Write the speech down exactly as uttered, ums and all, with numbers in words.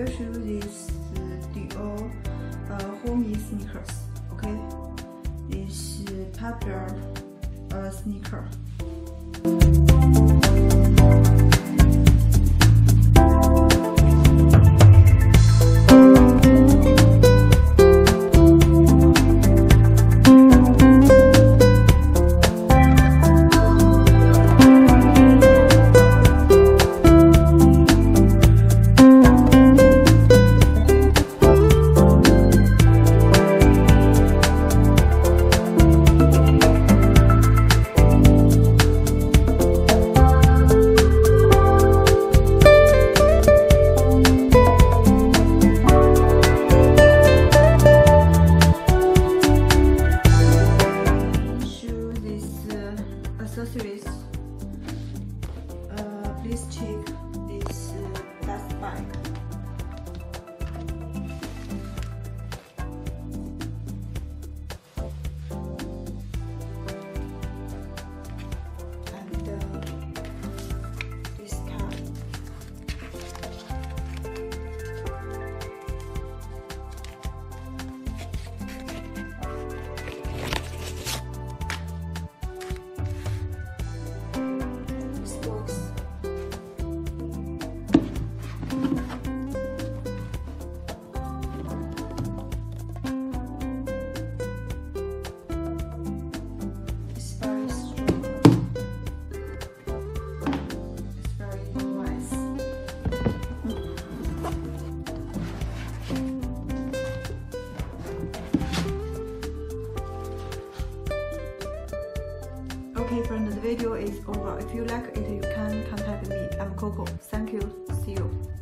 wear shoes is uh, Dior uh, Homme sneakers. Okay, it's uh, popular uh, sneaker. Accessories. Uh, please check this uh, last bag. And uh, this car. Okay, friends, the video is over. If you like it, you can contact me. I'm Coco. Thank you. See you.